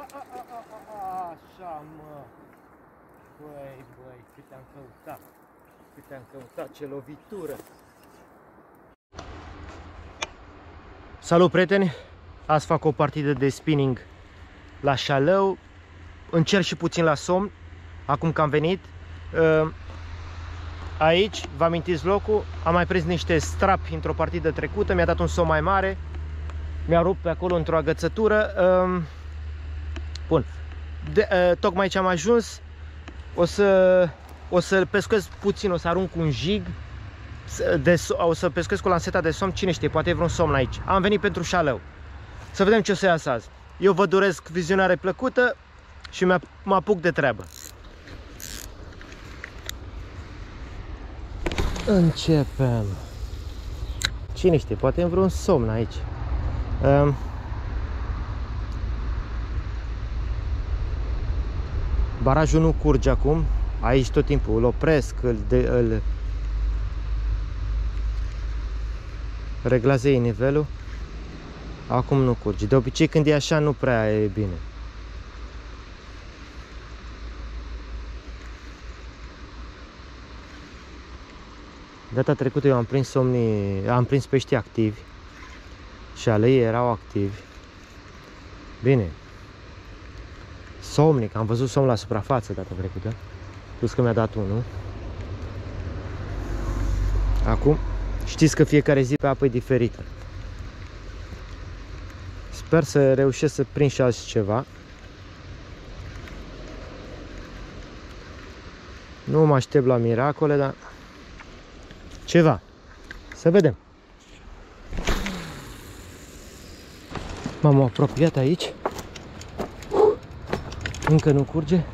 Așa, mă. Băi, băi, cât am căutat. Cât am căutat, ce lovitură. Salut, prieteni! Azi fac o partidă de spinning la Șalău. Încerc și puțin la somn, acum că am venit. Aici, vă amintiți locul, am mai prins niște strapi într-o partidă trecută, mi-a dat un somn mai mare, mi-a rupt pe acolo într-o agățătură. Bun, tocmai ce am ajuns, o să pescuesc puțin, o să arunc un jig, o să pescuesc cu lanseta de somn, cine știe, poate e vreun somn aici. Am venit pentru Șalău, să vedem ce o să iasă azi. Eu vă doresc vizionare plăcută și mă apuc de treabă. Începem. Cine știe, poate e vreun somn aici. Barajul nu curge acum. Aici tot timpul îl opresc, îl reglează ei nivelul. Acum nu curge. De obicei când e așa nu prea e bine. Data trecută eu am prins pești activi și ale ei erau activi. Bine. Somnic, am văzut somn la suprafață data trecută. Plus că mi-a dat unul. Acum, știți că fiecare zi pe apă e diferită. Sper să reușesc să prind și azi ceva. Nu mă aștept la miracole, dar ceva. Să vedem. M-am apropiat aici. Încă nu curge.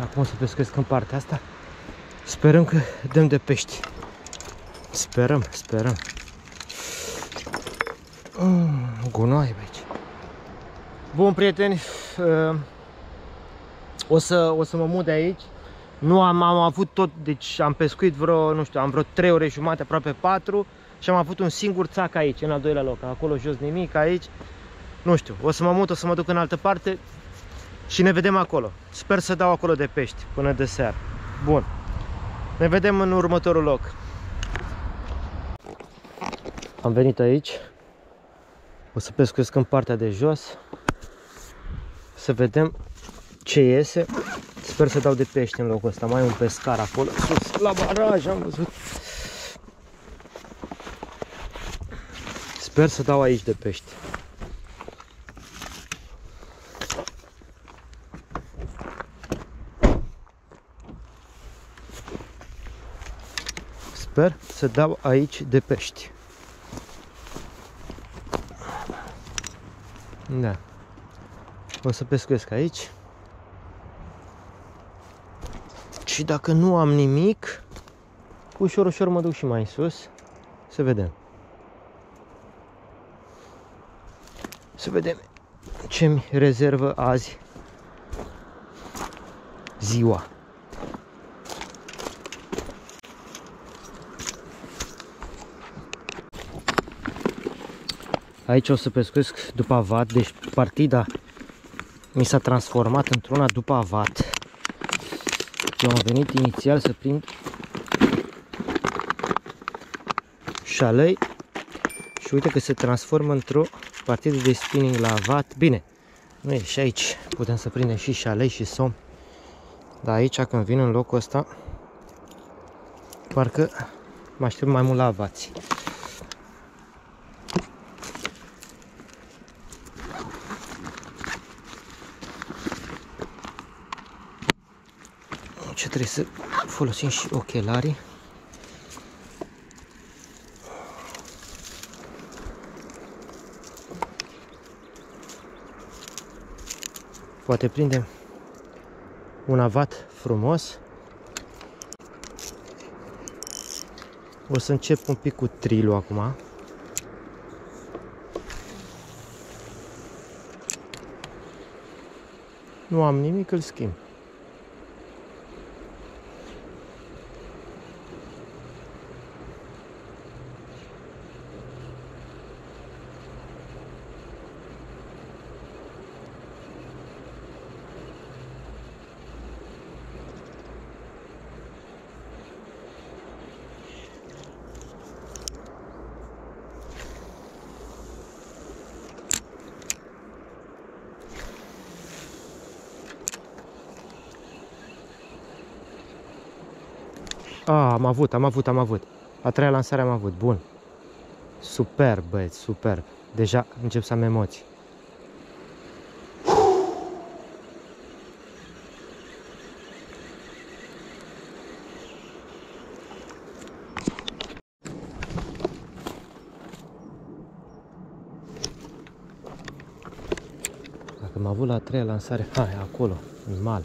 Acum o să pescuiesc în partea asta. Sperăm că dăm de pești. Sperăm, sperăm. Gunoi aici. Bun, prieteni. O să mă mut de aici. Nu am avut tot, deci am pescuit vreo, nu știu, am vreo 3 ore jumate, aproape 4 și am avut un singur țac aici, în al doilea loc, acolo jos nimic, aici, nu știu, o să mă mut, o să mă duc în altă parte și ne vedem acolo. Sper să dau acolo de pești până de seară. Bun, ne vedem în următorul loc. Am venit aici, o să pescuiesc în partea de jos, să vedem ce iese. Sper să dau de pești în locul ăsta. Mai e un pescar acolo sus, la baraj, am văzut. Sper să dau aici de pești. Sper să dau aici de pești. Da. O să pescuiesc aici. Și dacă nu am nimic, ușor, ușor mă duc și mai sus, să vedem. Să vedem ce-mi rezervă azi ziua. Aici o să pescuiesc după avat, deci partida mi s-a transformat într-una după avat. Eu am venit inițial să prind șalăi și uite că se transformă într-o partidă de spinning la avat. Bine, nu e și aici, putem să prindem și șalăi și somn, dar aici când vin în locul ăsta parcă mă aștept mai mult la avați. Trebuie să folosim și ochelarii. Poate prindem un avat frumos. O să încep un pic cu trilul acum. Nu am nimic, îl schimb. Ah, am avut. A treia lansare am avut. Bun. Superb, băieți, superb. Deja încep să am emoții. Dacă am avut la a treia lansare, hai, acolo, în mal.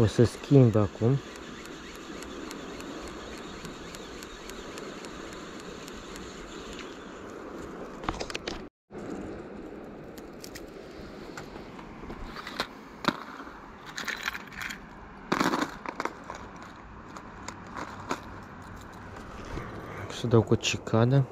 O să schimb acum. O să dau cu cicada.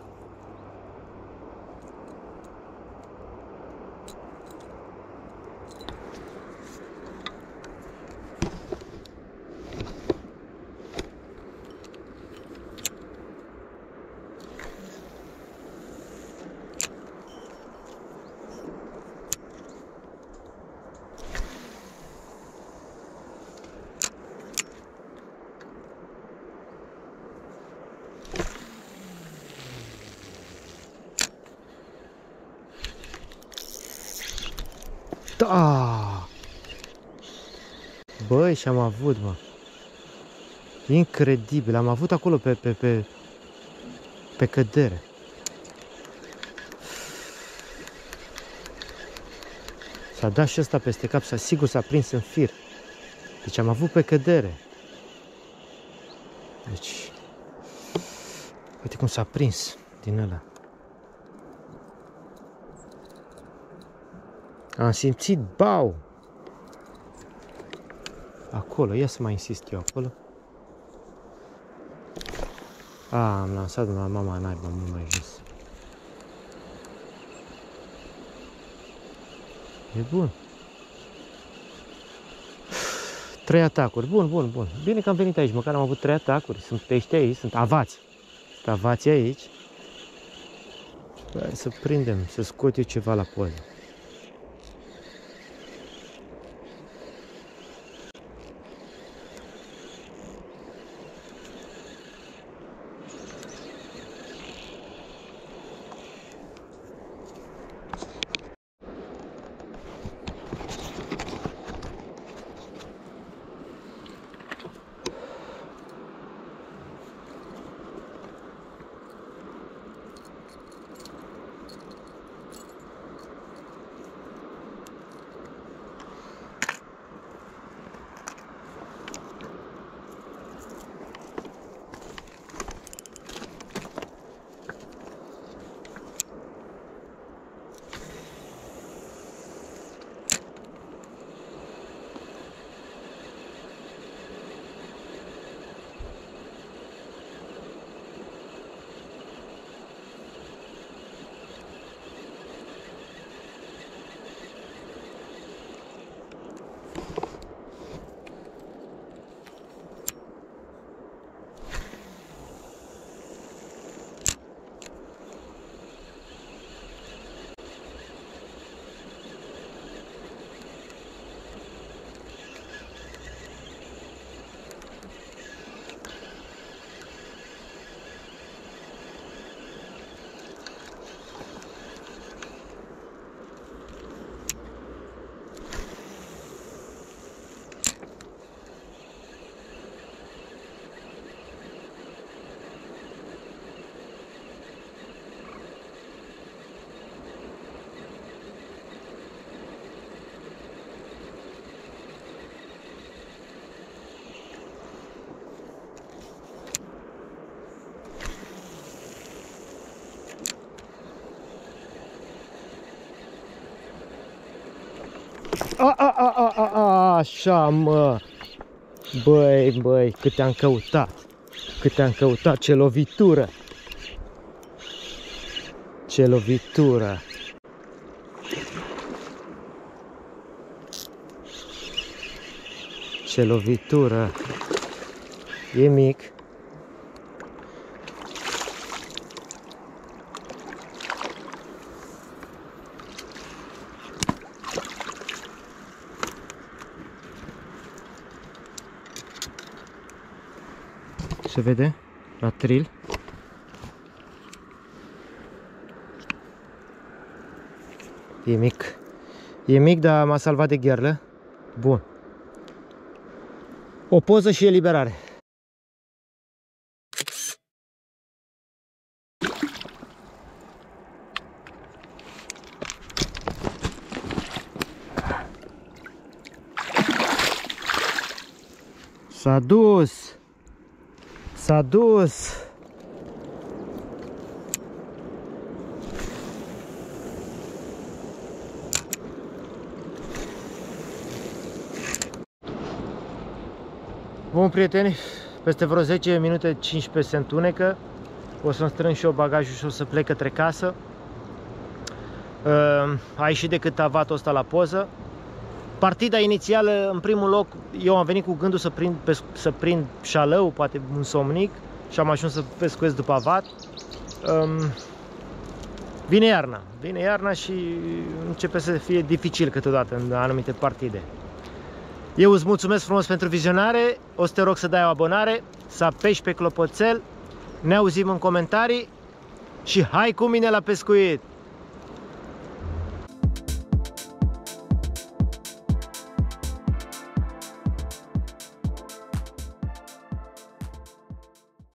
Da! Băi, și am avut, mă. Incredibil, am avut acolo pe cădere. S-a dat și ăsta peste cap, sigur s-a prins în fir. Deci am avut pe cădere. Deci, uite cum s-a prins din ăla. Am simțit bau! Acolo, ia să mai insist eu acolo. A, am lansat la mama naibă, mult mai jos. E bun. 3 atacuri, bun. Bine că am venit aici, măcar am avut 3 atacuri. Sunt pești aici, sunt avați. Sunt avați aici. Hai să prindem, să scot eu ceva la poză. Așa, mă, Băi, băi, cât am căutat! Cât am căutat! Ce lovitură! Ce lovitură! Ce lovitură! E mic. Se vede la Thrill. E mic. E mic, dar m-a salvat de gherlă. Bun. O poză și eliberare. S-a dus. S-a dus. Bun, prieteni, peste vreo 10 minute, 15 se întunecă. O să-mi strâng și eu bagajul și o să plec către casă. A ieșit decât avatul ăsta la poză. Partida inițială, în primul loc, eu am venit cu gândul să prind șalău, poate un somnic, și am ajuns să pescuiesc după avat. Vine iarna și începe să fie dificil câteodată în anumite partide. Eu îți mulțumesc frumos pentru vizionare, o să te rog să dai o abonare, să apeși pe clopoțel, ne auzim în comentarii și hai cu mine la pescuit!